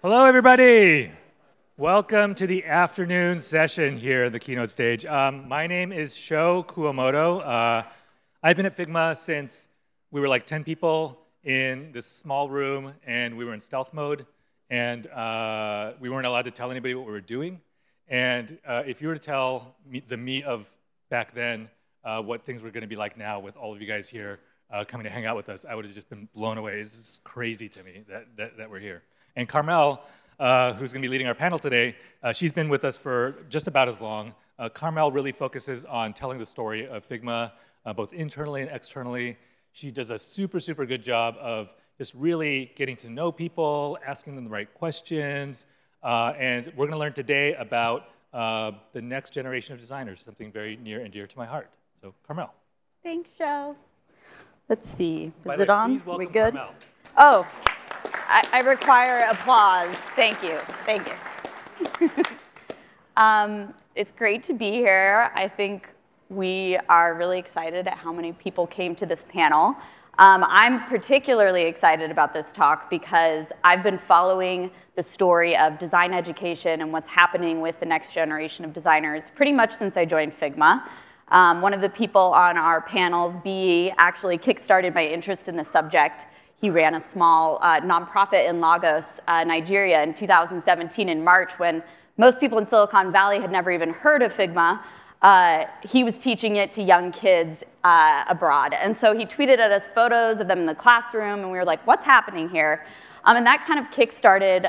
Hello, everybody. Welcome to the afternoon session here at the keynote stage. My name is Sho Kuomoto. I've been at Figma since we were like 10 people in this small room, and we were in stealth mode, and we weren't allowed to tell anybody what we were doing. And if you were to tell me of back then what things were going to be like now with all of you guys here coming to hang out with us, I would have just been blown away. This is crazy to me that we're here. And Carmel, who's going to be leading our panel today, she's been with us for just about as long. Carmel really focuses on telling the story of Figma, both internally and externally. She does a super, super good job of just really getting to know people, asking them the right questions. And we're going to learn today about the next generation of designers, something very near and dear to my heart. So, Carmel. Thanks, Sho. Let's see. Is it on? Are we good? Carmel. Oh. I require applause. Thank you. Thank you. It's great to be here. I think we are really excited at how many people came to this panel. I'm particularly excited about this talk because I've been following the story of design education and what's happening with the next generation of designers pretty much since I joined Figma. One of the people on our panels, B, actually kickstarted my interest in the subject. He ran a small nonprofit in Lagos, Nigeria in 2017 in March when most people in Silicon Valley had never even heard of Figma. He was teaching it to young kids abroad. And so he tweeted at us photos of them in the classroom, and we were like, what's happening here? And that kind of kickstarted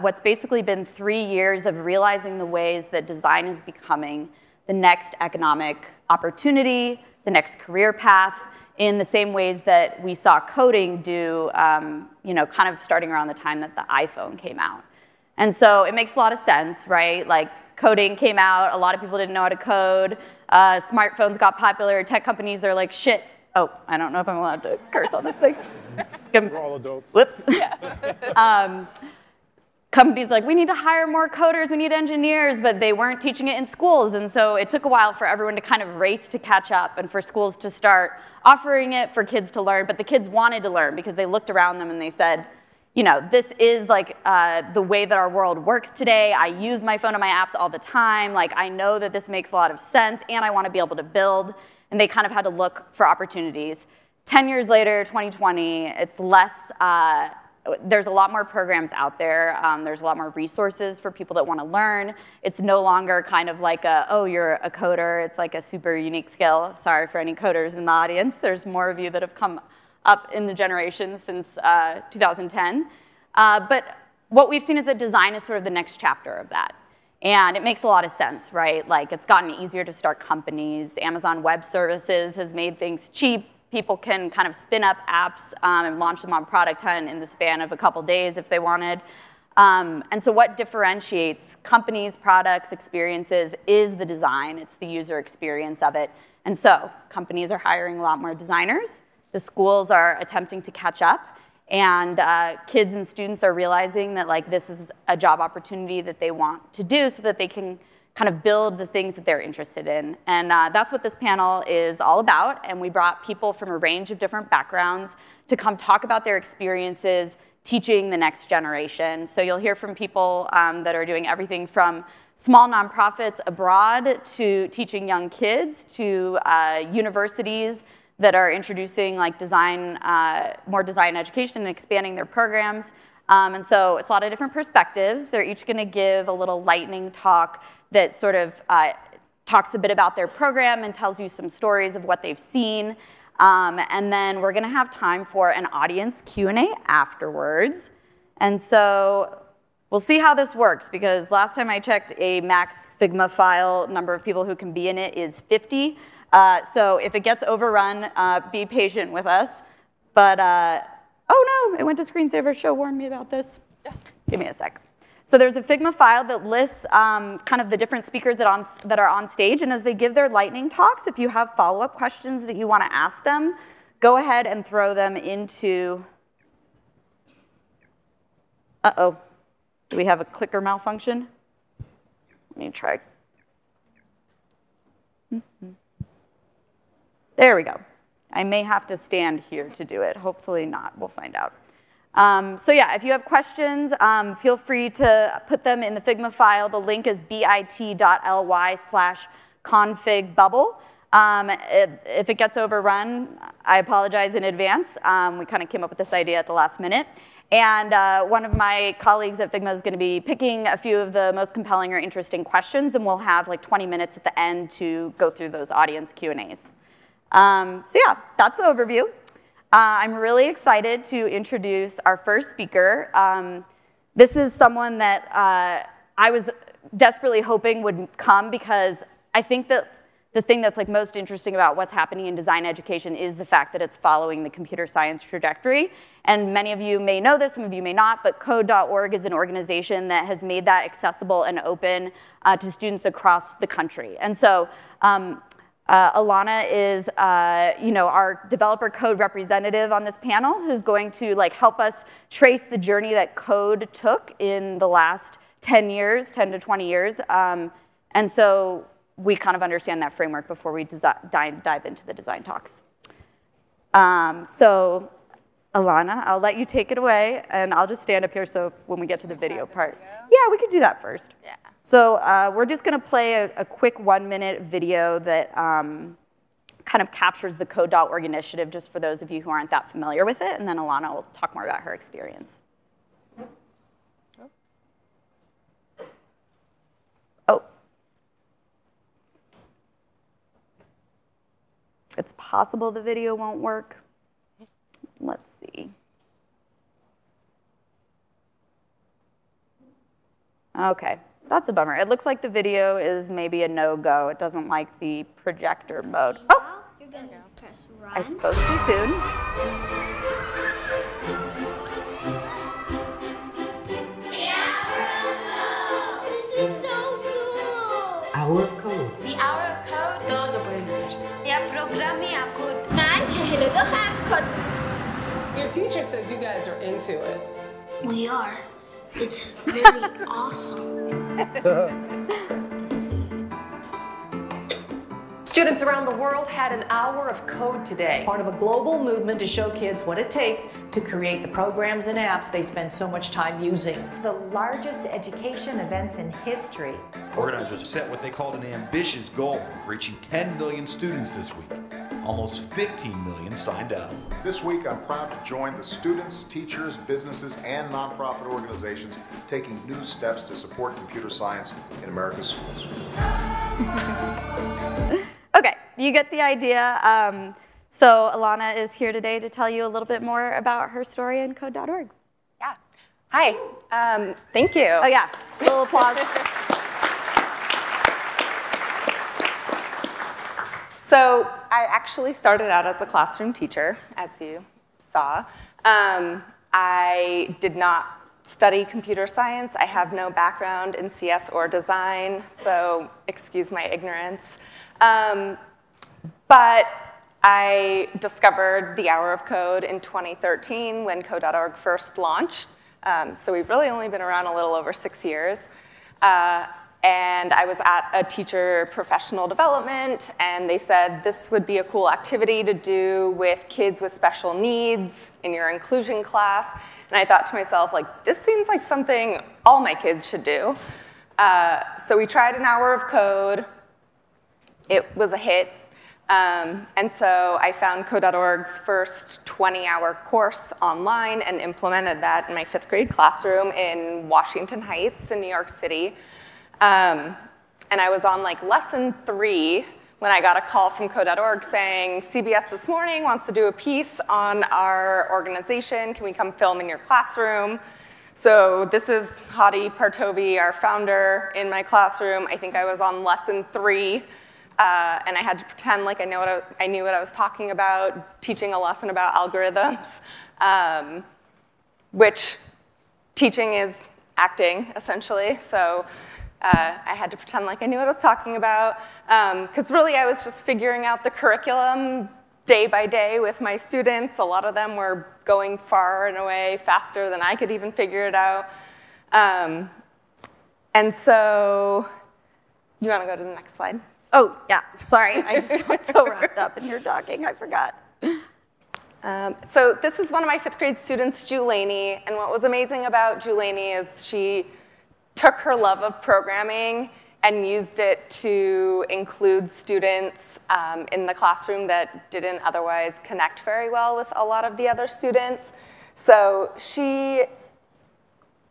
what's basically been 3 years of realizing the ways that design is becoming the next economic opportunity, the next career path, in the same ways that we saw coding do, you know, kind of starting around the time that the iPhone came out. And so it makes a lot of sense, right? Like, coding came out, a lot of people didn't know how to code, smartphones got popular, tech companies are like, shit, oh, I don't know if I'm allowed to curse on this thing. We're all adults. Whoops. Companies like, we need to hire more coders, we need engineers, but they weren't teaching it in schools. And so it took a while for everyone to kind of race to catch up and for schools to start offering it for kids to learn. But the kids wanted to learn because they looked around them and they said, you know, this is like the way that our world works today. I use my phone and my apps all the time. Like, I know that this makes a lot of sense and I want to be able to build. And they kind of had to look for opportunities. 10 years later, 2020, it's less... there's a lot more programs out there. There's a lot more resources for people that want to learn. It's no longer kind of like a, oh, you're a coder. It's like a super unique skill. Sorry for any coders in the audience. There's more of you that have come up in the generation since 2010. But what we've seen is that design is sort of the next chapter of that. And it makes a lot of sense, right? Like, it's gotten easier to start companies. Amazon Web Services has made things cheap. People can kind of spin up apps and launch them on Product Hunt in the span of a couple days if they wanted. And so what differentiates companies, products, experiences is the design. It's the user experience of it. And so companies are hiring a lot more designers. The schools are attempting to catch up. And kids and students are realizing that, like, this is a job opportunity that they want to do so that they can kind of build the things that they're interested in. And that's what this panel is all about. And we brought people from a range of different backgrounds to come talk about their experiences teaching the next generation. So you'll hear from people that are doing everything from small nonprofits abroad to teaching young kids to universities that are introducing like design, more design education and expanding their programs. And so it's a lot of different perspectives. They're each gonna give a little lightning talk that sort of talks a bit about their program and tells you some stories of what they've seen. And then we're gonna have time for an audience Q&A afterwards. And so we'll see how this works, because last time I checked, a max Figma file number of people who can be in it is 50. So if it gets overrun, be patient with us. But oh no, it went to screensaver. Sho warned me about this. Give me a sec. So there's a Figma file that lists kind of the different speakers that are on stage. And as they give their lightning talks, if you have follow-up questions that you want to ask them, go ahead and throw them into... Uh-oh. Do we have a clicker malfunction? Let me try. There we go. I may have to stand here to do it. Hopefully not. We'll find out. So yeah, if you have questions, feel free to put them in the Figma file. The link is bit.ly/configbubble. If it gets overrun, I apologize in advance. We kind of came up with this idea at the last minute. And one of my colleagues at Figma is going to be picking a few of the most compelling or interesting questions, and we'll have like 20 minutes at the end to go through those audience Q&As. So yeah, that's the overview. I'm really excited to introduce our first speaker. This is someone that I was desperately hoping would come, because I think that the thing that's like most interesting about what's happening in design education is the fact that it's following the computer science trajectory. And many of you may know this, some of you may not, but Code.org is an organization that has made that accessible and open to students across the country. And so Alana is, you know, our developer code representative on this panel, who's going to like help us trace the journey that code took in the last 10 to 20 years. And so we kind of understand that framework before we dive into the design talks. So Alana, I'll let you take it away, and I'll just stand up here so when we get to the video part. Yeah, we could do that first. Yeah. So we're just going to play a quick 1-minute video that kind of captures the Code.org initiative, just for those of you who aren't that familiar with it, and then Alana will talk more about her experience. It's possible the video won't work. Let's see. Okay, that's a bummer. It looks like the video is maybe a no-go. It doesn't like the projector mode. Oh, you're gonna press run. I spoke too soon. The Hour of Code. This is so cool. Hour of Code. The Hour of Code. Todos lo pueden hacer. Your teacher says you guys are into it. We are. It's very awesome. Students around the world had an hour of code today. It's part of a global movement to show kids what it takes to create the programs and apps they spend so much time using. The largest education events in history. Organizers set what they called an ambitious goal, reaching 10 million students this week. Almost 15 million signed up. This week, I'm proud to join the students, teachers, businesses, and nonprofit organizations taking new steps to support computer science in America's schools. Okay, you get the idea. So Alana is here today to tell you a little bit more about her story and Code.org. Yeah. Hi. Thank you. Oh, yeah. A little applause. So I actually started out as a classroom teacher, as you saw. I did not study computer science. I have no background in CS or design, so excuse my ignorance. But I discovered the Hour of Code in 2013 when Code.org first launched. So we've really only been around a little over 6 years. And I was at a teacher professional development, and they said this would be a cool activity to do with kids with special needs in your inclusion class. And I thought to myself, like, this seems like something all my kids should do. So we tried an hour of code. It was a hit. And so I found Code.org's first 20-hour course online and implemented that in my 5th grade classroom in Washington Heights in New York City. And I was on like lesson 3 when I got a call from Code.org saying, CBS this morning wants to do a piece on our organization. Can we come film in your classroom? So this is Hadi Partovi, our founder, in my classroom. I think I was on lesson 3, and I had to pretend like I knew what I was talking about, teaching a lesson about algorithms, which teaching is acting, essentially. So I had to pretend like I knew what I was talking about, because really I was just figuring out the curriculum day by day with my students. A lot of them were going far and away faster than I could even figure it out. And so, you want to go to the next slide? Oh, yeah, sorry. I just got so wrapped up in your talking, I forgot. So this is one of my 5th grade students, Julianny, and what was amazing about Julianny is she took her love of programming and used it to include students in the classroom that didn't otherwise connect very well with a lot of the other students. So she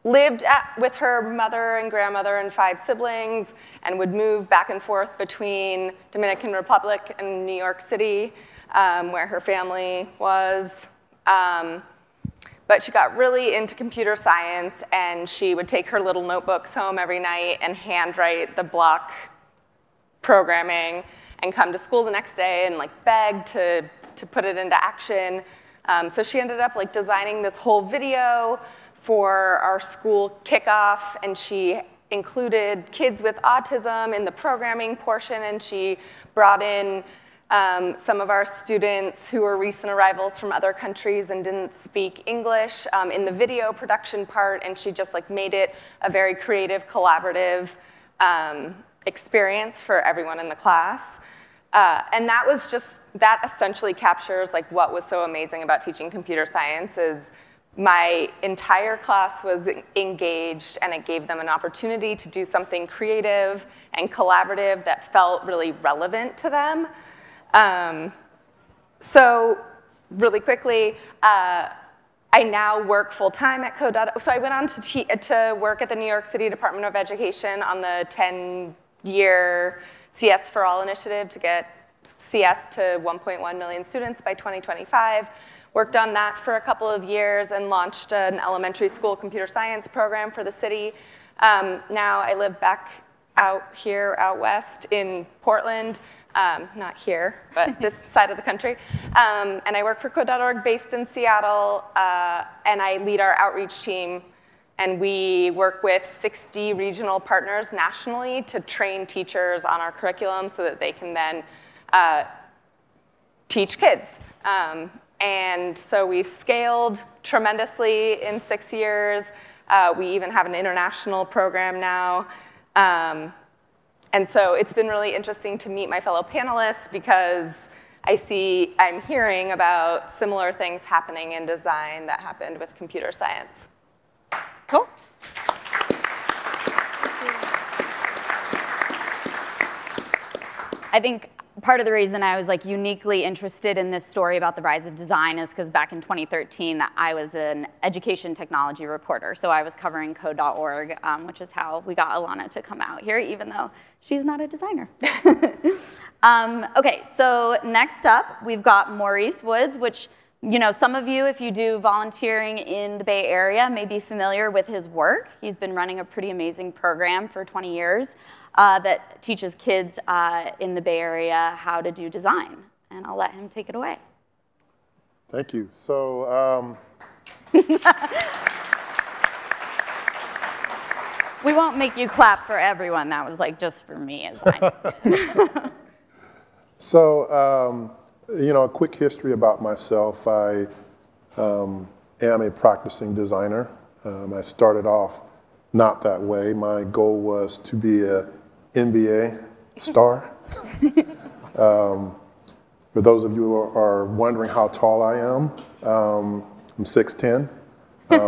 lived with her mother and grandmother and 5 siblings and would move back and forth between Dominican Republic and New York City, where her family was. But she got really into computer science, and she would take her little notebooks home every night and handwrite the block programming and come to school the next day and like beg to put it into action. So she ended up like designing this whole video for our school kickoff, and she included kids with autism in the programming portion, and she brought in some of our students who were recent arrivals from other countries and didn't speak English in the video production part, and she just like made it a very creative, collaborative experience for everyone in the class. And that was just, that essentially captures like what was so amazing about teaching computer science is my entire class was engaged, and it gave them an opportunity to do something creative and collaborative that felt really relevant to them. So really quickly, I now work full-time at Code.org. So I went on to work at the New York City Department of Education on the 10-year CS for All initiative to get CS to 1.1 million students by 2025. Worked on that for a couple of years and launched an elementary school computer science program for the city. Now I live back out here, out west in Portland. Not here, but this side of the country. And I work for Code.org based in Seattle, and I lead our outreach team. And we work with 60 regional partners nationally to train teachers on our curriculum so that they can then teach kids. And so we've scaled tremendously in 6 years. We even have an international program now. And so it's been really interesting to meet my fellow panelists because I'm hearing about similar things happening in design that happened with computer science. Cool. I think part of the reason I was like uniquely interested in this story about the rise of design is because back in 2013, I was an education technology reporter. So I was covering Code.org, which is how we got Alana to come out here, even though she's not a designer. OK, so next up, we've got Maurice Woods, which some of you, if you do volunteering in the Bay Area, may be familiar with his work. He's been running a pretty amazing program for 20 years. That teaches kids in the Bay Area how to do design. And I'll let him take it away. Thank you. So we won't make you clap for everyone. That was like just for me as I So a quick history about myself. I am a practicing designer. I started off not that way. My goal was to be a NBA star. For those of you who are wondering how tall I am, I'm 6'10".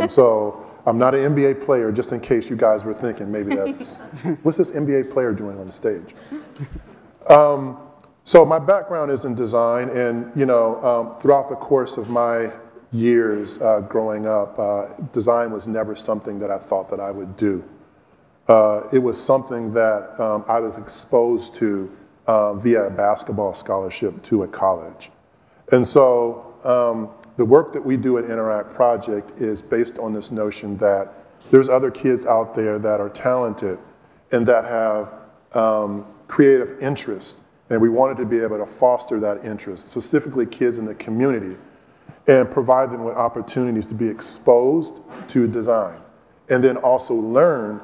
So I'm not an NBA player, just in case you guys were thinking, maybe that's, what's this NBA player doing on the stage? So my background is in design, and throughout the course of my years growing up, design was never something that I thought that I would do. It was something that I was exposed to via a basketball scholarship to a college. And so the work that we do at Inneract Project is based on this notion that there's other kids out there that are talented and that have creative interest. And we wanted to be able to foster that interest, specifically kids in the community, and provide them with opportunities to be exposed to design, and then also learn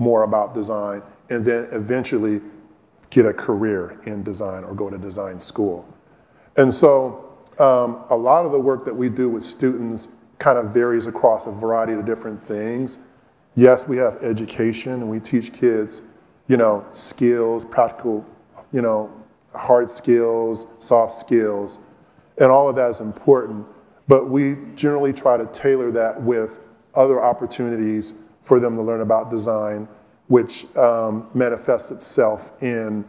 more about design, and then eventually get a career in design or go to design school. And so a lot of the work that we do with students kind of varies across a variety of different things. Yes, we have education, and we teach kids, skills, practical, hard skills, soft skills, and all of that is important. But we generally try to tailor that with other opportunities for them to learn about design, which manifests itself in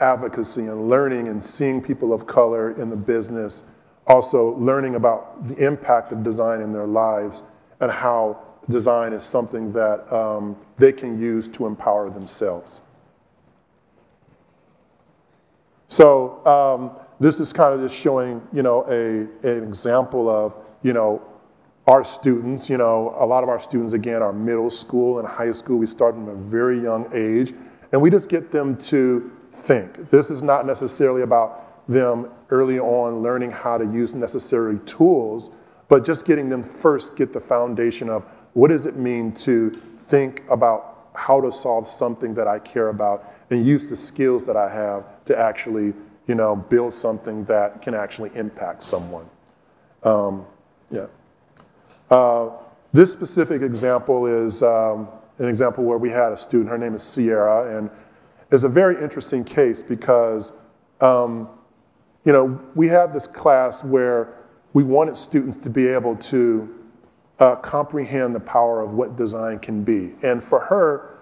advocacy and learning and seeing people of color in the business, also learning about the impact of design in their lives and how design is something that they can use to empower themselves. So this is kind of just showing, you know, an example of, you know, our students. You know, a lot of our students, again, are middle school and high school. We start them at a very young age, and we just get them to think. This is not necessarily about them early on learning how to use necessary tools, but just getting them first get the foundation of what does it mean to think about how to solve something that I care about and use the skills that I have to actually, you know, build something that can actually impact someone. This specific example is an example where we had a student. Her name is Sierra, and it's a very interesting case because, you know, we have this class where we wanted students to be able to comprehend the power of what design can be. And for her,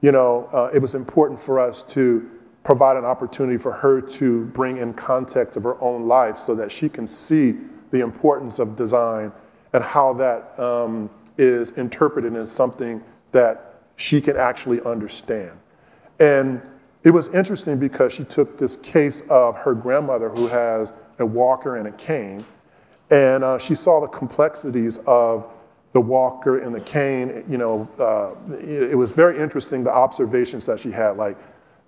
you know, it was important for us to provide an opportunity for her to bring in context of her own life so that she can see the importance of design and how that is interpreted as something that she can actually understand. And it was interesting because she took this case of her grandmother who has a walker and a cane, and she saw the complexities of the walker and the cane. You know, it was very interesting, the observations that she had. Like,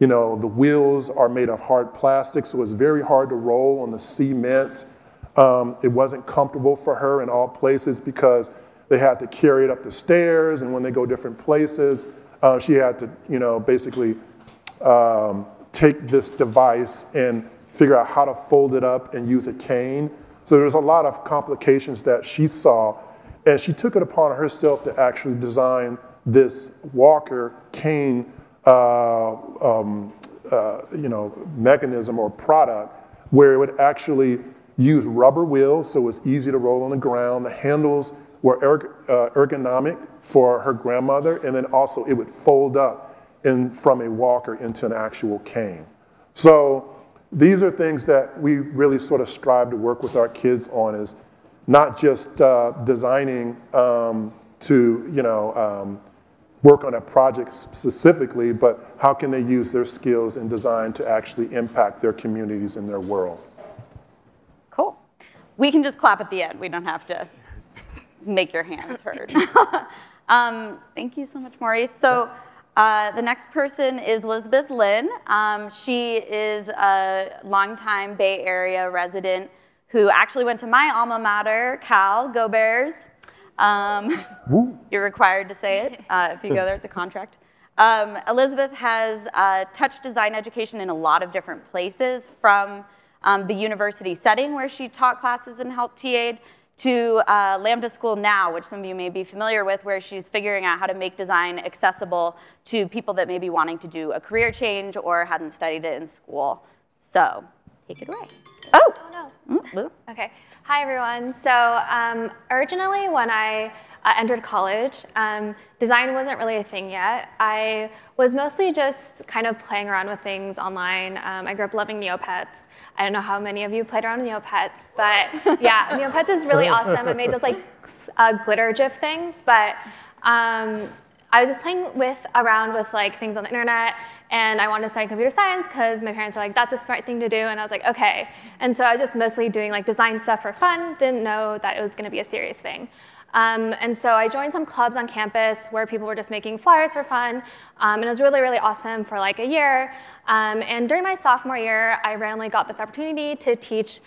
you know, the wheels are made of hard plastic, so it's very hard to roll on the cement. It wasn't comfortable for her in all places because they had to carry it up the stairs, and when they go different places, she had to, you know, basically take this device and figure out how to fold it up and use a cane. So there's a lot of complications that she saw, and she took it upon herself to actually design this walker cane you know, mechanism or product where it would actually use rubber wheels, so it was easy to roll on the ground. The handles were ergonomic for her grandmother, and then also it would fold up from a walker into an actual cane. So these are things that we really sort of strive to work with our kids on, is not just designing to, you know, work on a project specifically, but how can they use their skills in design to actually impact their communities and their world. Cool. We can just clap at the end. We don't have to make your hands heard. Thank you so much, Maurice. So the next person is Elizabeth Lin. She is a longtime Bay Area resident who actually went to my alma mater, Cal. Go Bears. You're required to say it if you go there. It's a contract. Elizabeth has touched design education in a lot of different places, from the university setting where she taught classes and helped TA'd to Lambda School now, which some of you may be familiar with, where she's figuring out how to make design accessible to people that may be wanting to do a career change or hadn't studied it in school. So take it away. Oh, oh no. Lou? Okay. Hi, everyone. So originally, when I entered college, design wasn't really a thing yet. I was mostly just kind of playing around with things online. I grew up loving Neopets. I don't know how many of you played around with Neopets, but yeah, Neopets is really awesome. It made those like glitter GIF things, but I was just playing around with like things on the internet, and I wanted to study computer science because my parents were like, that's a smart thing to do, and I was like, okay. And so I was just mostly doing like design stuff for fun, didn't know that it was gonna be a serious thing. And so I joined some clubs on campus where people were just making flyers for fun, and it was really, really awesome for like a year. And during my sophomore year, I randomly got this opportunity to teach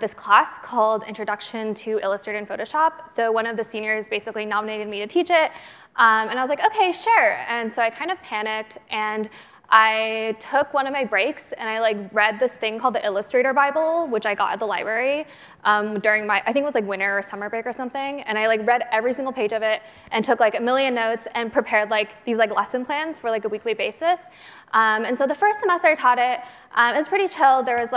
this class called Introduction to Illustrator and Photoshop. So one of the seniors basically nominated me to teach it. And I was like, okay, sure. And so I kind of panicked, and I took one of my breaks and I read this thing called the Illustrator Bible, which I got at the library during my, I think it was winter or summer break or something. And I read every single page of it and took a million notes and prepared these lesson plans for a weekly basis. And so the first semester I taught it, it was pretty chill. There was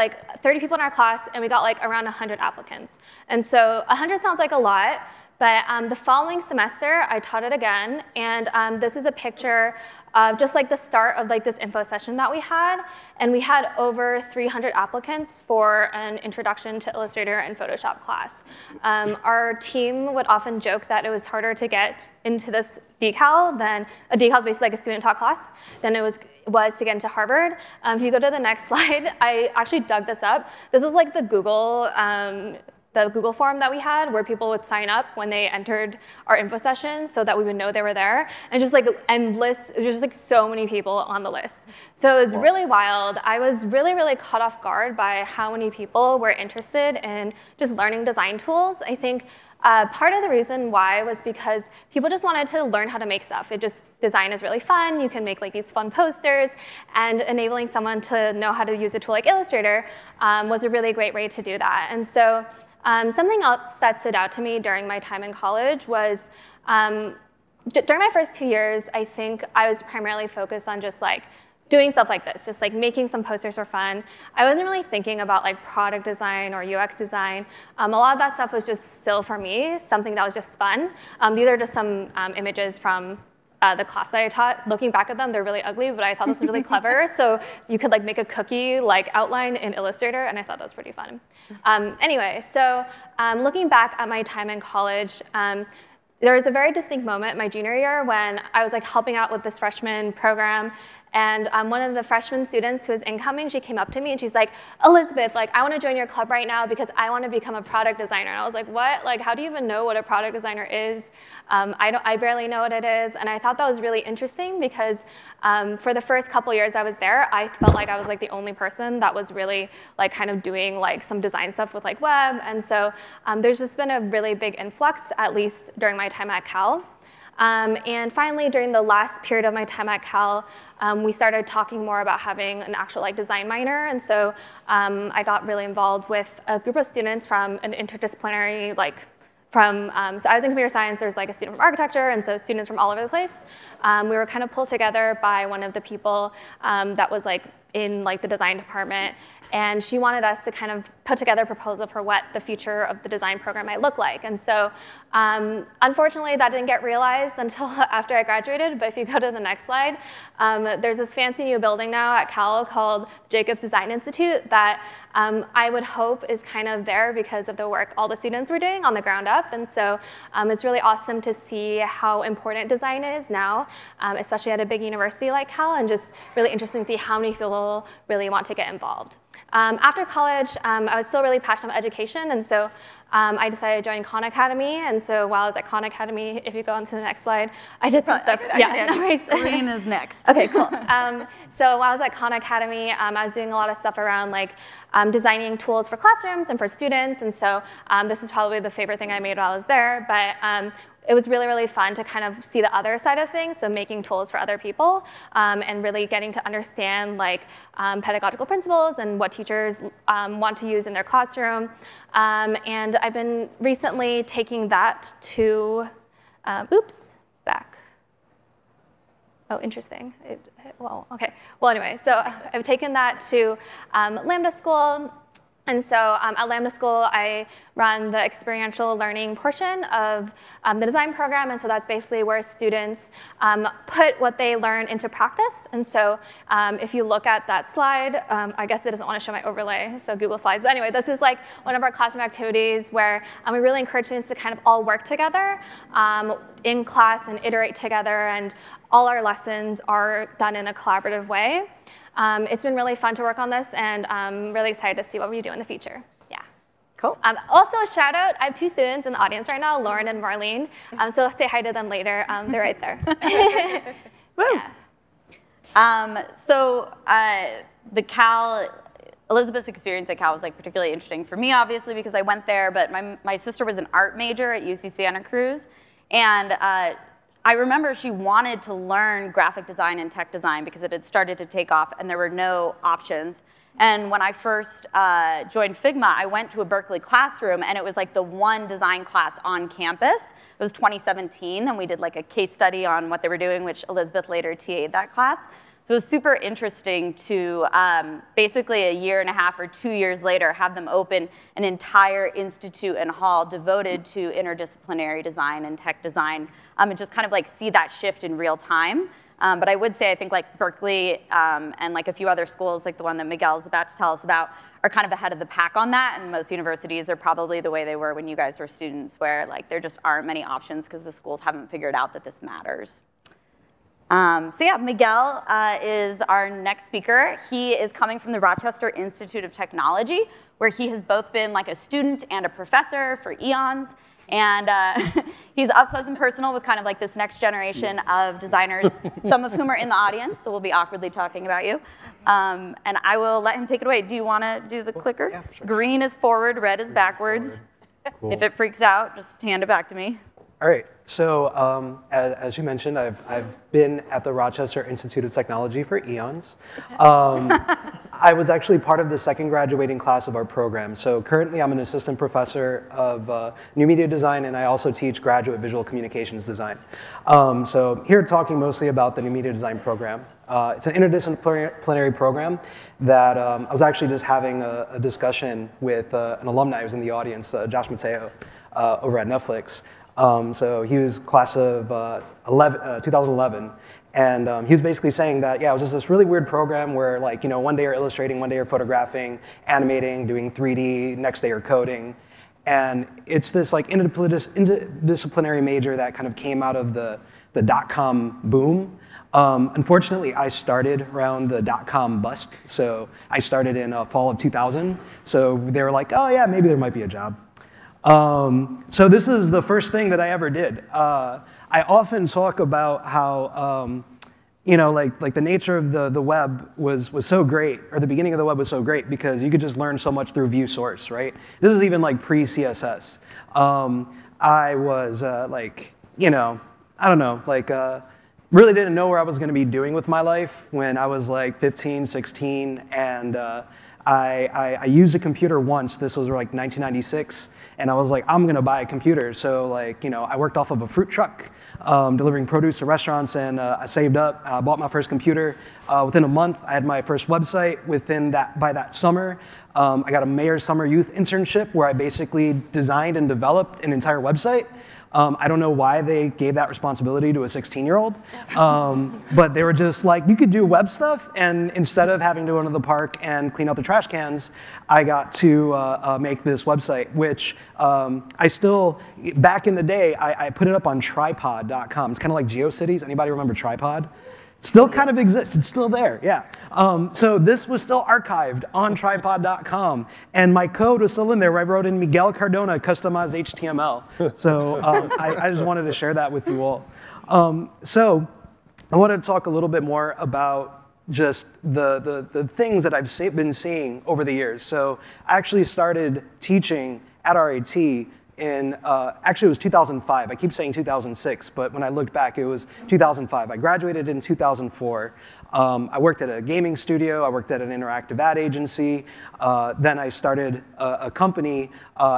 30 people in our class and we got around 100 applicants. And so 100 sounds like a lot. But the following semester, I taught it again, and this is a picture of just the start of this info session that we had, and we had over 300 applicants for an introduction to Illustrator and Photoshop class. Our team would often joke that it was harder to get into this decal than a decal is basically a student taught class than it was to get into Harvard. If you go to the next slide, I actually dug this up. This was the Google. The Google form that we had where people would sign up when they entered our info session so that we would know they were there. And just endless, just so many people on the list. So it was really wild. I was really, really caught off guard by how many people were interested in just learning design tools. I think part of the reason why was because people just wanted to learn how to make stuff. Design is really fun. You can make these fun posters, and enabling someone to know how to use a tool like Illustrator was a really great way to do that. And so something else that stood out to me during my time in college was during my first 2 years, I think I was primarily focused on just doing stuff like this, just making some posters for fun. I wasn't really thinking about product design or UX design. A lot of that stuff was just still for me, something that was just fun. These are just some images from the class that I taught. Looking back at them, they're really ugly, but I thought this was really clever. So you could make a cookie outline in Illustrator, and I thought that was pretty fun. Anyway, so looking back at my time in college, there was a very distinct moment my junior year when I was helping out with this freshman program. And one of the freshman students who was incoming, she came up to me and she's like, Elizabeth, I want to join your club right now because I want to become a product designer. And I was like, what? How do you even know what a product designer is? I barely know what it is. And I thought that was really interesting because for the first couple years I was there, I felt like I was the only person that was really kind of doing some design stuff with web. And so there's just been a really big influx, at least during my time at Cal. And finally, during the last period of my time at Cal, we started talking more about having an actual design minor. And so I got really involved with a group of students from an interdisciplinary, so I was in computer science, there was a student from architecture, and so students from all over the place. We were kind of pulled together by one of the people that was in the design department, and she wanted us to kind of put together a proposal for what the future of the design program might look like. And so unfortunately, that didn't get realized until after I graduated, but if you go to the next slide, there's this fancy new building now at Cal called Jacobs Design Institute that I would hope is kind of there because of the work all the students were doing on the ground up. And so it's really awesome to see how important design is now, especially at a big university like Cal, and just really interesting to see how many people really want to get involved. After college, I was still really passionate about education, and so I decided to join Khan Academy. And so while I was at Khan Academy, if you go on to the next slide, I did some stuff. Green is next. Okay, cool. So while I was at Khan Academy, I was doing a lot of stuff around designing tools for classrooms and for students. And so this is probably the favorite thing I made while I was there. But it was really, really fun to kind of see the other side of things, so making tools for other people and really getting to understand pedagogical principles and what teachers want to use in their classroom. And I've been recently taking that to, back. Oh, interesting. Anyway, so I've taken that to Lambda School. And so at Lambda School, I run the experiential learning portion of the design program. And so that's basically where students put what they learn into practice. And so if you look at that slide, I guess it doesn't want to show my overlay, so Google Slides. But anyway, this is one of our classroom activities where we really encourage students to kind of all work together in class and iterate together. And all our lessons are done in a collaborative way. It's been really fun to work on this, and I'm really excited to see what we do in the future. Yeah. Cool. Also, a shout out. I have two students in the audience right now, Lauren and Marlene. So say hi to them later. They're right there. Yeah. The Elizabeth's experience at Cal was particularly interesting for me, obviously, because I went there. But my sister was an art major at UC Santa Cruz, and I remember she wanted to learn graphic design and tech design because it had started to take off and there were no options. And when I first joined Figma, I went to a Berkeley classroom and it was like the one design class on campus. It was 2017 and we did like a case study on what they were doing, which Elizabeth later TA'd that class. So it was super interesting to basically a year and a half or 2 years later have them open an entire institute and hall devoted to interdisciplinary design and tech design and just kind of like see that shift in real time. But I would say I think like Berkeley and like a few other schools like the one that Miguel is about to tell us about are kind of ahead of the pack on that, and most universities are probably the way they were when you guys were students where like there just aren't many options because the schools haven't figured out that this matters. So yeah, Miguel is our next speaker. He is coming from the Rochester Institute of Technology, where he has both been like a student and a professor for eons. And he's up close and personal with kind of like this next generation of designers, some of whom are in the audience, so we'll be awkwardly talking about you. And I will let him take it away. Do you want to do the clicker? Yeah, sure. Green is forward, red is backwards. Cool. If it freaks out, just hand it back to me. All right, so as you mentioned, I've been at the Rochester Institute of Technology for eons. I was actually part of the second graduating class of our program. So currently I'm an assistant professor of new media design, and I also teach graduate visual communications design. So here talking mostly about the new media design program. It's an interdisciplinary program that I was actually just having a discussion with an alumni who was in the audience, Josh Mateo, over at Netflix. So he was class of 2011, and he was basically saying that, yeah, it was just this really weird program where, like, you know, one day you're illustrating, one day you're photographing, animating, doing 3D, next day you're coding. And it's this, like, interdisciplinary major that kind of came out of the dot-com boom. Unfortunately, I started around the dot-com bust, so I started in fall of 2000. So they were like, oh, yeah, maybe there might be a job. So this is the first thing that I ever did. I often talk about how, you know, like the nature of the web was so great, or the beginning of the web was so great because you could just learn so much through view source, right? This is even like pre-CSS. I was like, you know, I don't know, like really didn't know where I was going to be doing with my life when I was like 15, 16, and I used a computer once. This was like 1996, and I was like, I'm gonna buy a computer. So, like, you know, I worked off of a fruit truck, delivering produce to restaurants, and I saved up. I bought my first computer. Within a month, I had my first website. By that summer, I got a Mayor's Summer Youth Internship where I basically designed and developed an entire website. I don't know why they gave that responsibility to a 16-year-old, but they were just like, you could do web stuff, and instead of having to go to the park and clean out the trash cans, I got to make this website, which I still, back in the day, I put it up on tripod.com. It's kind of like GeoCities. Anybody remember Tripod? It still kind of exists. It's still there, yeah. So this was still archived on tripod.com, and my code was still in there where I wrote in Miguel Cardona customized HTML. So I just wanted to share that with you all. So I wanted to talk a little bit more about just the things that I've been seeing over the years. So I actually started teaching at RIT in, actually it was 2005. I keep saying 2006, but when I looked back, it was 2005. I graduated in 2004. I worked at a gaming studio. I worked at an interactive ad agency. Then I started a company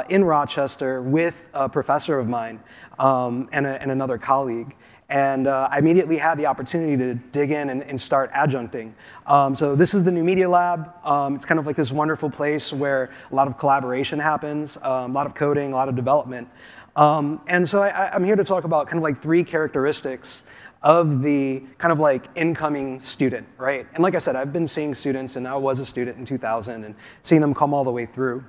in Rochester with a professor of mine and another colleague. And I immediately had the opportunity to dig in and start adjuncting. So this is the New Media Lab. It's kind of like this wonderful place where a lot of collaboration happens, a lot of coding, a lot of development. And so I'm here to talk about kind of like three characteristics of the kind of like incoming student, right? And like I said, I've been seeing students, and I was a student in 2000, and seeing them come all the way through.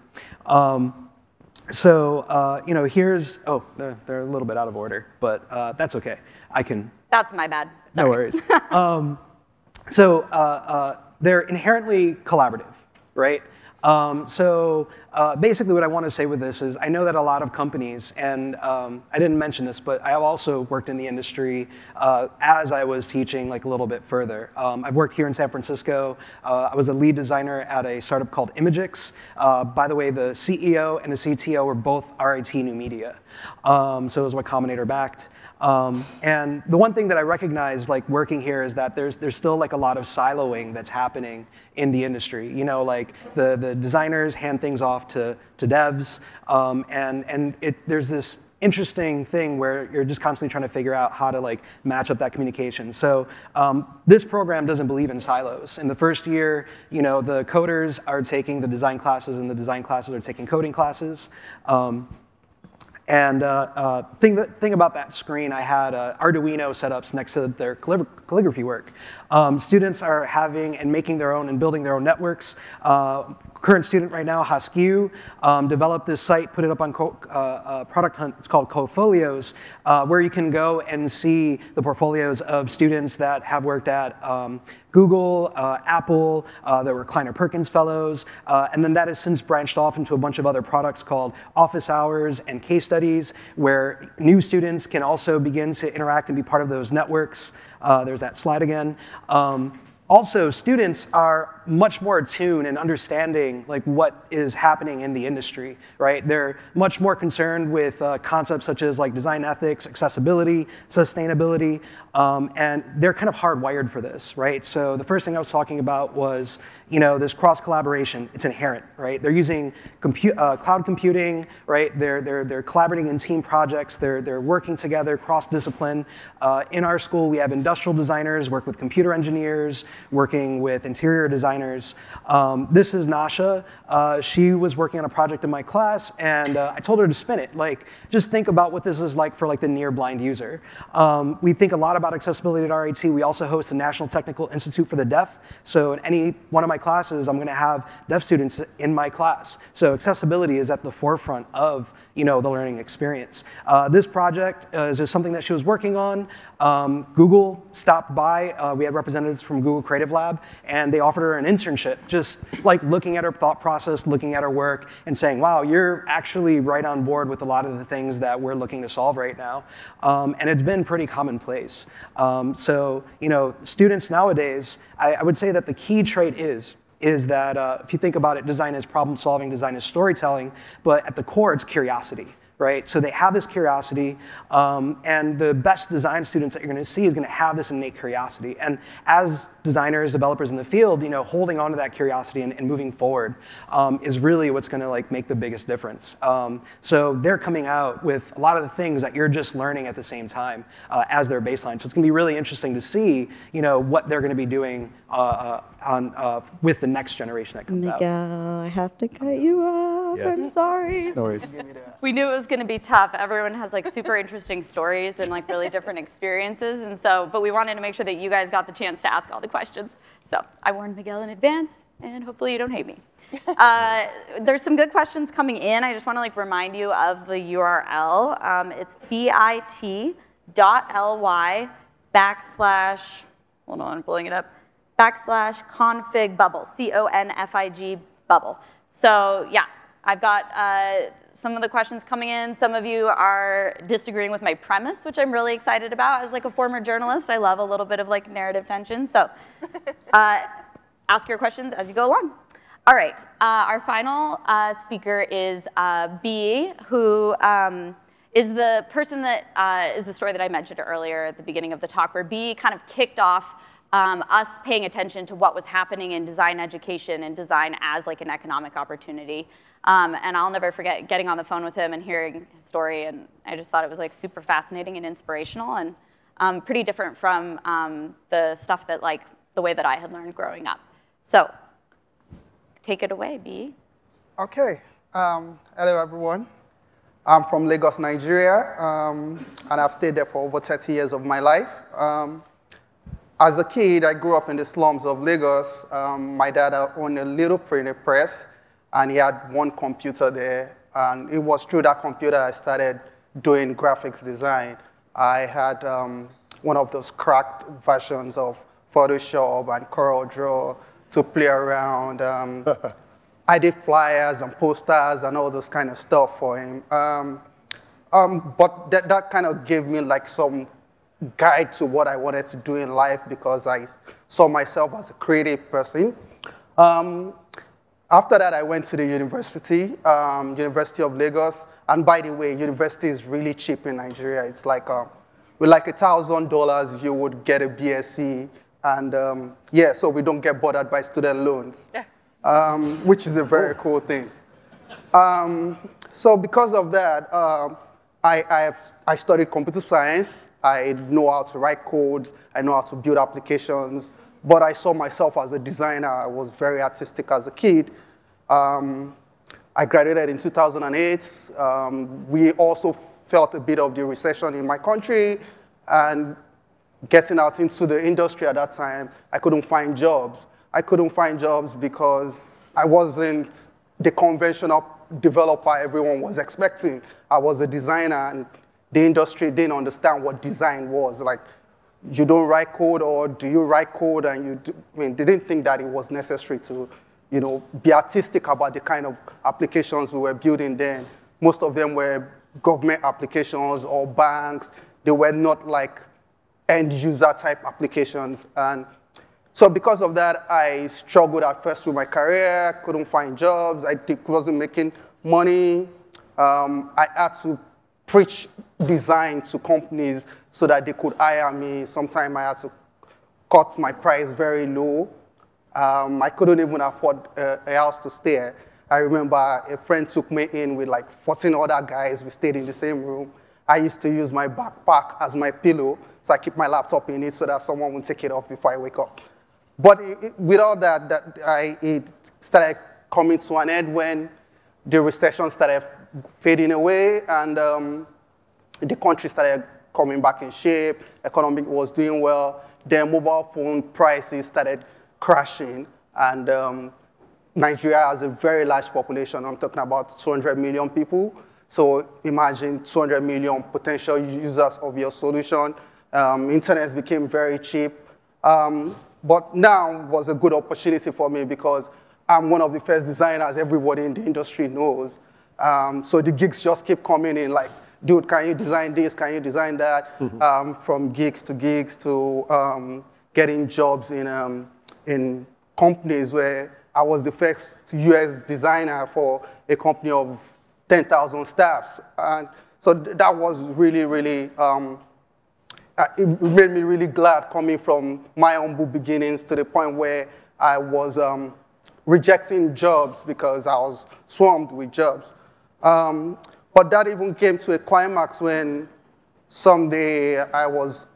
So, you know, here's, oh, they're a little bit out of order, but that's okay. I can. That's my bad. Sorry. No worries. They're inherently collaborative, right? Basically what I want to say with this is I know that a lot of companies, and I didn't mention this, but I have also worked in the industry as I was teaching like a little bit further. I've worked here in San Francisco. I was a lead designer at a startup called Imagix. By the way, the CEO and the CTO were both RIT New Media. So it was Y Combinator backed. And the one thing that I recognized, like, working here is that there's still, like, a lot of siloing that's happening in the industry. You know, like, the designers hand things off to devs, there's this interesting thing where you're just constantly trying to figure out how to, like, match up that communication. So this program doesn't believe in silos. In the first year, you know, the coders are taking the design classes, and the design classes are taking coding classes. Thing about that screen, I had Arduino setups next to their calligraphy work. Students are having and making their own and building their own networks. Current student right now, Haskew, developed this site, put it up on Product Hunt. It's called Cofolios, where you can go and see the portfolios of students that have worked at Google, Apple, there were Kleiner Perkins Fellows, and then that has since branched off into a bunch of other products called Office Hours and Case Studies, where new students can also begin to interact and be part of those networks. There's that slide again. Also, students are much more attuned and understanding, like, what is happening in the industry, right? They're much more concerned with concepts such as, like, design ethics, accessibility, sustainability, and they're kind of hardwired for this, right? So the first thing I was talking about was, you know, this cross-collaboration. It's inherent, right? They're using cloud computing, right? They're collaborating in team projects. They're working together cross-discipline. In our school, we have industrial designers work with computer engineers, working with interior designers. This is Nasha. She was working on a project in my class, and I told her to spin it. Like, just think about what this is like for, like, the near-blind user. We think a lot about accessibility at RIT. We also host the National Technical Institute for the Deaf. So in any one of my classes, I'm going to have deaf students in my class. So accessibility is at the forefront of, you know, the learning experience. This project is just something that she was working on. Google stopped by. We had representatives from Google Creative Lab, and they offered her an internship, just, like, looking at her thought process, looking at her work, and saying, wow, you're actually right on board with a lot of the things that we're looking to solve right now. And it's been pretty commonplace. So, you know, students nowadays, I would say that the key trait is that if you think about it, design is problem solving, design is storytelling, but at the core, it's curiosity, right? So they have this curiosity, and the best design students that you're gonna see is gonna have this innate curiosity. And as designers, developers in the field, you know, holding onto that curiosity and moving forward is really what's gonna, like, make the biggest difference. So they're coming out with a lot of the things that you're just learning at the same time as their baseline. So it's gonna be really interesting to see, you know, what they're gonna be doing with the next generation that comes out. Miguel, I have to cut you off. Yeah. I'm sorry. No worries. We knew it was going to be tough. Everyone has, like, super interesting stories and, like, really different experiences, and so. But we wanted to make sure that you guys got the chance to ask all the questions. So I warned Miguel in advance, and hopefully you don't hate me. There's some good questions coming in. I just want to, like, remind you of the URL. It's bit.ly/ hold on, I'm pulling it up. /config bubble, C-O-N-F-I-G bubble. So yeah, I've got some of the questions coming in. Some of you are disagreeing with my premise, which I'm really excited about. As, like, a former journalist, I love a little bit of, like, narrative tension. So ask your questions as you go along. All right, our final speaker is B, who is the person that is the story that I mentioned earlier at the beginning of the talk, where B kind of kicked off us paying attention to what was happening in design education and design as, like, an economic opportunity. And I'll never forget getting on the phone with him and hearing his story, and I just thought it was, like, super fascinating and inspirational, and pretty different from the stuff that, like, the way that I had learned growing up. So take it away, B. Okay, hello everyone. I'm from Lagos, Nigeria, and I've stayed there for over 30 years of my life. As a kid, I grew up in the slums of Lagos. My dad owned a little printing press, and he had one computer there. And it was through that computer I started doing graphics design. I had one of those cracked versions of Photoshop and CorelDRAW to play around. I did flyers and posters and all those kind of stuff for him. But that kind of gave me, like, some guide to what I wanted to do in life, because I saw myself as a creative person. After that, I went to the university, University of Lagos. And by the way, university is really cheap in Nigeria. It's like with like $1,000, you would get a BSc. And yeah, so we don't get bothered by student loans, which is a very cool thing. So because of that, I studied computer science. I know how to write codes. I know how to build applications. But I saw myself as a designer. I was very artistic as a kid. I graduated in 2008. We also felt a bit of the recession in my country. And getting out into the industry at that time, I couldn't find jobs. I couldn't find jobs because I wasn't the conventional developer everyone was expecting. I was a designer, and the industry didn't understand what design was. Like, you don't write code, or do you write code? And you do, I mean, they didn't think that it was necessary to, you know, be artistic about the kind of applications we were building then. Most of them were government applications or banks. They were not like end-user type applications. And so because of that, I struggled at first with my career, couldn't find jobs, I wasn't making money. I had to preach design to companies so that they could hire me. Sometimes I had to cut my price very low. I couldn't even afford a house to stay at. I remember a friend took me in with like 14 other guys. We stayed in the same room. I used to use my backpack as my pillow, so I keep my laptop in it so that someone will take it off before I wake up. But without that, it started coming to an end when the recession started fading away, and the country started coming back in shape. Economy was doing well. Then mobile phone prices started crashing, and Nigeria has a very large population. I'm talking about 200 million people. So imagine 200 million potential users of your solution. Internet became very cheap. But now was a good opportunity for me because I'm one of the first designers everybody in the industry knows. So the gigs just keep coming in, like, dude, can you design this? Can you design that? Mm-hmm. From gigs to getting jobs in companies where I was the first US designer for a company of 10,000 staffs. And so that was really, really, it made me really glad coming from my humble beginnings to the point where I was rejecting jobs because I was swarmed with jobs. But that even came to a climax when someday I was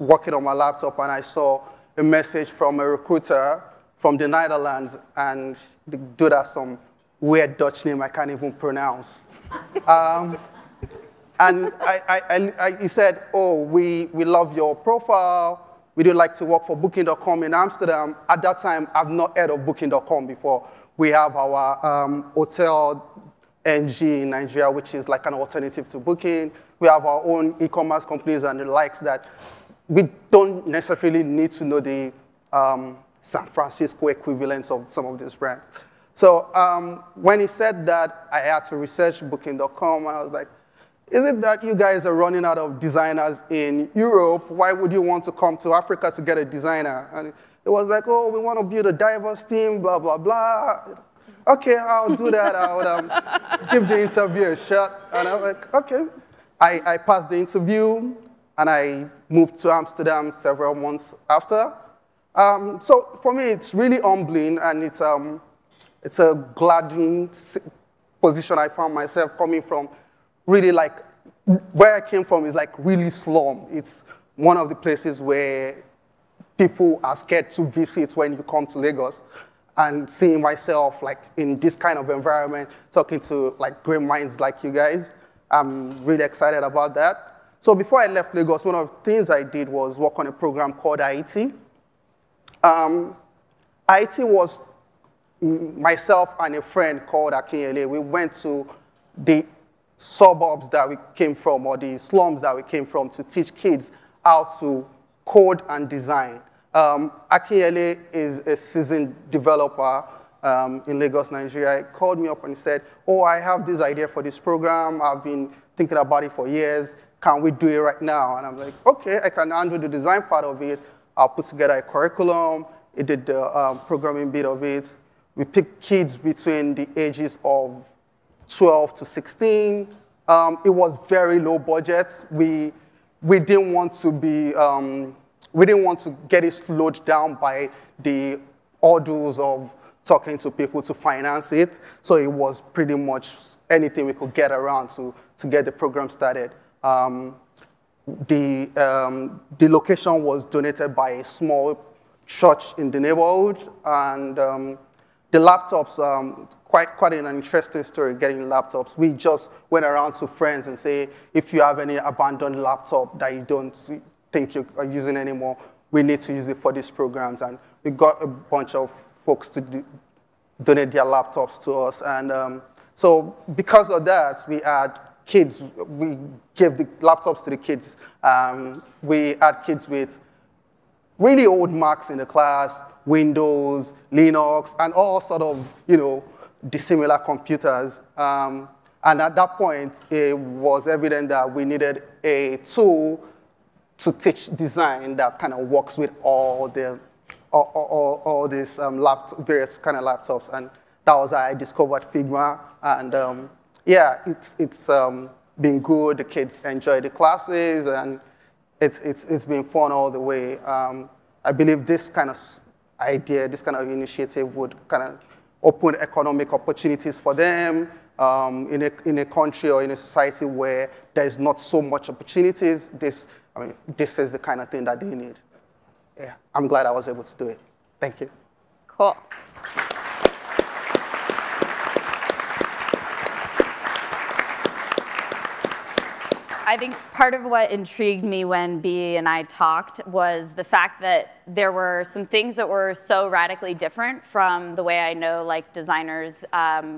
working on my laptop and I saw a message from a recruiter from the Netherlands, and the dude has some weird Dutch name I can't even pronounce. And he said, oh, we love your profile. We do like to work for Booking.com in Amsterdam. At that time, I've not heard of Booking.com before. We have our hotel NG in Nigeria, which is like an alternative to Booking. We have our own e-commerce companies and the likes that we don't necessarily need to know the San Francisco equivalents of some of these brands. So when he said that, I had to research Booking.com, and I was like, is it that you guys are running out of designers in Europe? Why would you want to come to Africa to get a designer? And it was like, oh, we want to build a diverse team, blah, blah, blah. OK, I'll do that. I'll give the interview a shot. And I'm like, OK. I passed the interview, and I moved to Amsterdam several months after. So for me, it's really humbling, and it's a gladdening position I found myself coming from. Really, like, where I came from is like really slum. It's one of the places where people are scared to visit when you come to Lagos. And seeing myself like in this kind of environment, talking to like great minds like you guys, I'm really excited about that. So before I left Lagos, one of the things I did was work on a program called AYITI. AYITI was myself and a friend called Akinyele. We went to the suburbs that we came from, or the slums that we came from, to teach kids how to code and design. Akinyele is a seasoned developer in Lagos, Nigeria. He called me up and he said, oh, I have this idea for this program. I've been thinking about it for years. Can we do it right now? And I'm like, OK, I can handle the design part of it. I'll put together a curriculum. It did the programming bit of it. We picked kids between the ages of 12 to 16. It was very low budget. We we didn't want to be, we didn't want to get it slowed down by the orders of talking to people to finance it. So it was pretty much anything we could get around to get the program started. The location was donated by a small church in the neighborhood, and the laptops, quite an interesting story getting laptops. We just went around to friends and say, if you have any abandoned laptop that you don't think you are using anymore, we need to use it for these programs. And we got a bunch of folks to donate their laptops to us. And so because of that, we had kids. We gave the laptops to the kids. We had kids with really old Macs in the class, Windows, Linux, and all sort of, you know, dissimilar computers. And at that point, it was evident that we needed a tool to teach design that kind of works with all these various kind of laptops. And that was how I discovered Figma. And yeah, it's been good. The kids enjoy the classes, and it's been fun all the way. I believe this kind of idea, this kind of initiative would kind of open economic opportunities for them in a country or in a society where there is not so much opportunities. This is the kind of thing that they need. Yeah, I'm glad I was able to do it. Thank you. Cool. I think part of what intrigued me when B and I talked was the fact that there were some things that were so radically different from the way I know, like, designers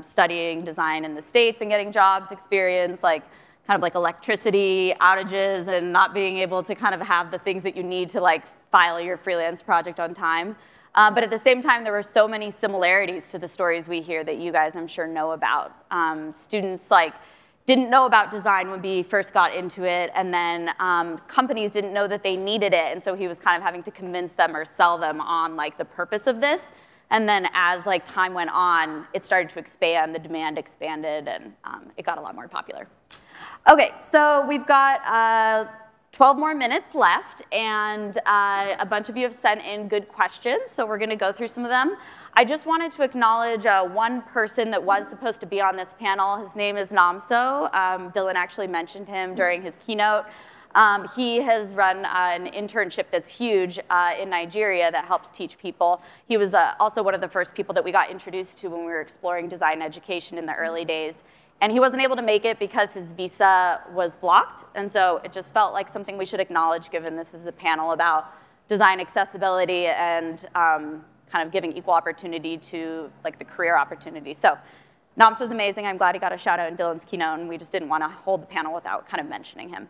studying design in the States and getting jobs, experience, like kind of like electricity outages and not being able to kind of have the things that you need to like file your freelance project on time. But at the same time, there were so many similarities to the stories we hear that you guys, I'm sure, know about. Students like didn't know about design when B first got into it, and then companies didn't know that they needed it, and so he was kind of having to convince them or sell them on like the purpose of this. And then as like time went on, it started to expand, the demand expanded, and it got a lot more popular. Okay, so we've got 12 more minutes left, and a bunch of you have sent in good questions, so we're gonna go through some of them. I just wanted to acknowledge one person that was supposed to be on this panel. His name is Namso. Dylan actually mentioned him during his keynote. He has run an internship that's huge in Nigeria that helps teach people. He was also one of the first people that we got introduced to when we were exploring design education in the early days. And he wasn't able to make it because his visa was blocked. And so it just felt like something we should acknowledge, given this is a panel about design accessibility and kind of giving equal opportunity to like the career opportunity. So Namso was amazing. I'm glad he got a shout out in Dylan's keynote, and we just didn't want to hold the panel without kind of mentioning him.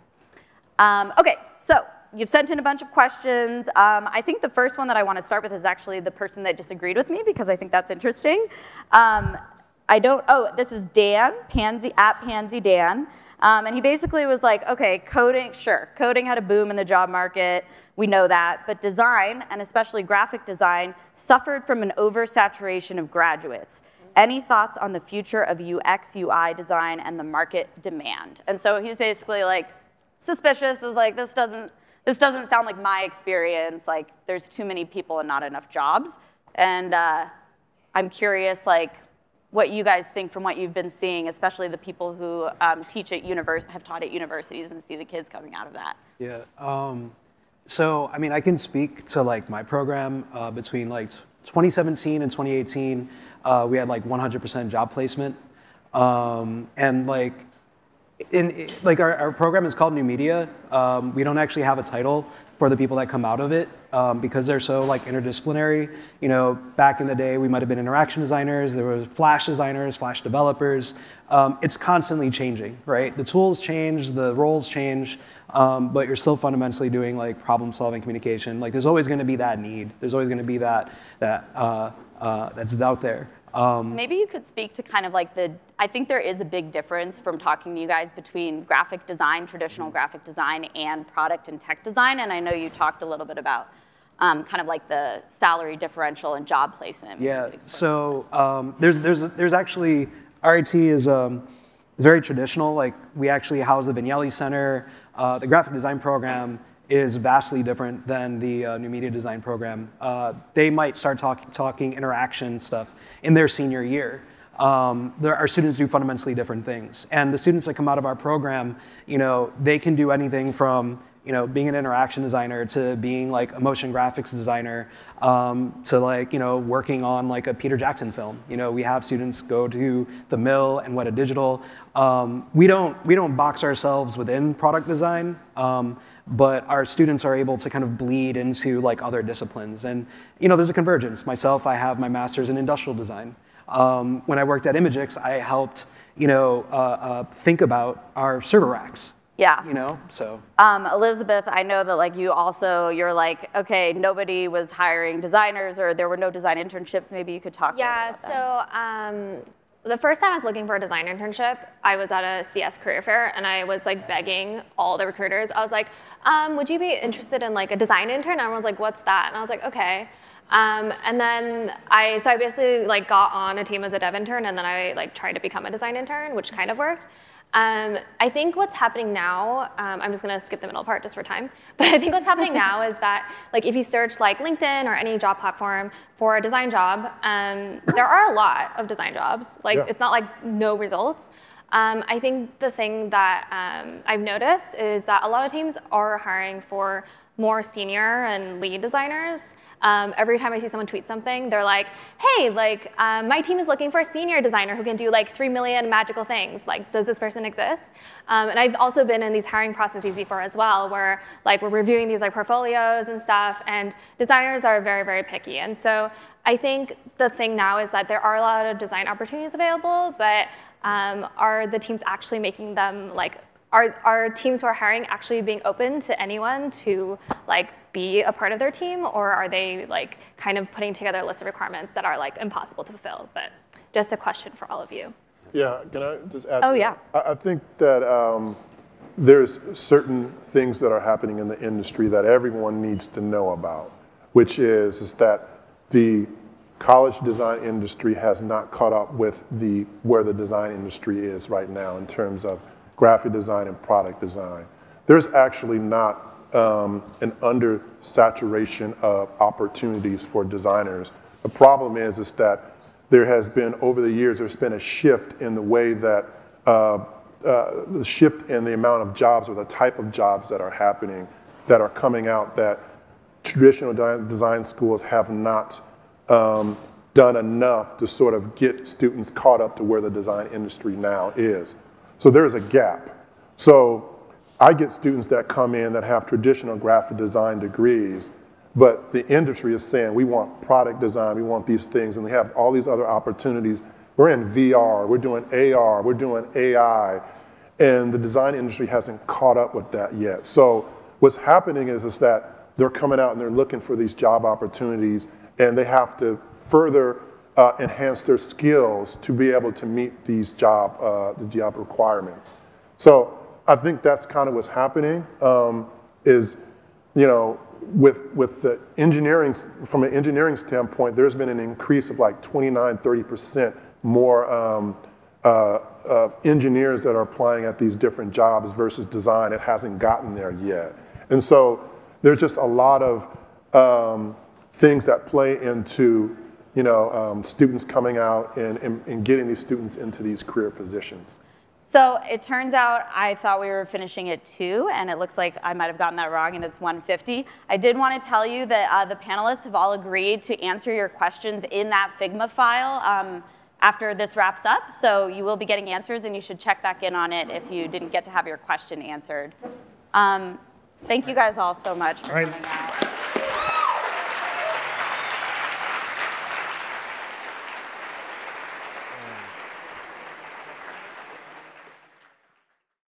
Okay, so you've sent in a bunch of questions. I think the first one that I want to start with is actually the person that disagreed with me, because I think that's interesting. This is Dan Pansy, at Pansy Dan. And he basically was like, okay, coding, sure, coding had a boom in the job market, we know that, but design, and especially graphic design, suffered from an oversaturation of graduates. Any thoughts on the future of UX, UI design and the market demand? And so he's basically like, suspicious, is like, this doesn't sound like my experience, like there's too many people and not enough jobs. And I'm curious, like, what you guys think from what you've been seeing, especially the people who teach at have taught at universities and see the kids coming out of that. Yeah, so I mean, I can speak to like my program between like 2017 and 2018, we had like 100% job placement. And like, our program is called New Media. We don't actually have a title for the people that come out of it because they're so like interdisciplinary. You know, back in the day, we might have been interaction designers, there were Flash designers, Flash developers. It's constantly changing, right? The tools change, the roles change, but you're still fundamentally doing like problem solving, communication. Like there's always gonna be that need. There's always gonna be that's out there. Maybe you could speak to kind of like I think there is a big difference from talking to you guys between graphic design, traditional graphic design, and product and tech design. And I know you talked a little bit about kind of like the salary differential and job placement. Yeah, so there's actually, RIT is very traditional. Like, we actually house the Vignelli Center. The graphic design program is vastly different than the new media design program. They might start talking interaction stuff in their senior year. Our students do fundamentally different things. And the students that come out of our program, you know, they can do anything from, you know, being an interaction designer to being like a motion graphics designer to like, you know, working on like a Peter Jackson film. You know, we have students go to the Mill and Weta Digital. We don't box ourselves within product design, but our students are able to kind of bleed into like other disciplines. And, you know, there's a convergence. Myself, I have my master's in industrial design. When I worked at Imagix, I helped, you know, think about our server racks. Yeah. You know, so. Elizabeth, I know that like you also, you're like, okay, nobody was hiring designers or there were no design internships. Maybe you could talk about that. So the first time I was looking for a design internship, I was at a CS career fair and I was like begging all the recruiters. I was like, would you be interested in like a design intern? And everyone's like, what's that? And I was like, okay. And then I basically like got on a team as a dev intern and then I like tried to become a design intern, which kind of worked. I think what's happening now, I'm just gonna skip the middle part just for time, but I think what's happening now is that like if you search like LinkedIn or any job platform for a design job, there are a lot of design jobs. Like yeah. It's not like no results. I think the thing that I've noticed is that a lot of teams are hiring for more senior and lead designers. Every time I see someone tweet something, they're like, hey, like, my team is looking for a senior designer who can do like 3 million magical things. Like, does this person exist? And I've also been in these hiring processes before as well, where like we're reviewing these like portfolios and stuff, and designers are very, very picky. And so I think the thing now is that there are a lot of design opportunities available, but are the teams actually making them like, are teams who are hiring actually being open to anyone to like be a part of their team, or are they like kind of putting together a list of requirements that are like impossible to fulfill? But just a question for all of you. Yeah, can I just add? Oh yeah. I think that there's certain things that are happening in the industry that everyone needs to know about, which is that the college design industry has not caught up with where the design industry is right now in terms of graphic design and product design. There's actually not an under-saturation of opportunities for designers. The problem is that there has been, over the years, there's been a shift in the way that, the shift in the amount of jobs or the type of jobs that are happening, that are coming out that traditional design schools have not done enough to sort of get students caught up to where the design industry now is. So there is a gap. So I get students that come in that have traditional graphic design degrees, but the industry is saying, we want product design, we want these things, and we have all these other opportunities. We're in VR, we're doing AR, we're doing AI, and the design industry hasn't caught up with that yet. So what's happening is that they're coming out and they're looking for these job opportunities, and they have to further enhance their skills to be able to meet these job, the job requirements. So I think that's kind of what's happening is, you know, with the engineering, from an engineering standpoint, there's been an increase of like 29, 30% more of engineers that are applying at these different jobs versus design. It hasn't gotten there yet. And so there's just a lot of things that play into, you know, students coming out and getting these students into these career positions. So it turns out I thought we were finishing at 2, and it looks like I might have gotten that wrong, and it's 1:50. I did want to tell you that the panelists have all agreed to answer your questions in that Figma file after this wraps up. So you will be getting answers, and you should check back in on it if you didn't get to have your question answered. Thank you guys all so much for coming out.